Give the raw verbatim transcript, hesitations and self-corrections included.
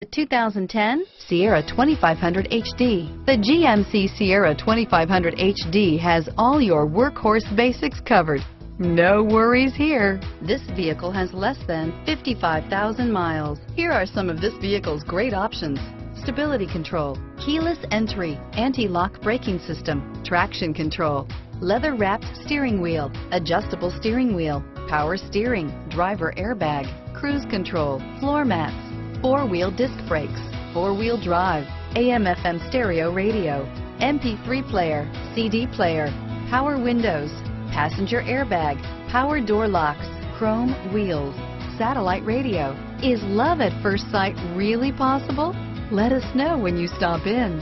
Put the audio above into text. The two thousand ten Sierra twenty-five hundred H D. The G M C Sierra twenty-five hundred H D has all your workhorse basics covered. No worries here. This vehicle has less than fifty-five thousand miles. Here are some of this vehicle's great options: stability control, keyless entry, anti-lock braking system, traction control, leather-wrapped steering wheel, adjustable steering wheel, power steering, driver airbag, cruise control, floor mats, four-wheel disc brakes, four-wheel drive, A M F M stereo radio, M P three player, C D player, power windows, passenger airbag, power door locks, chrome wheels, satellite radio. Is love at first sight really possible? Let us know when you stop in.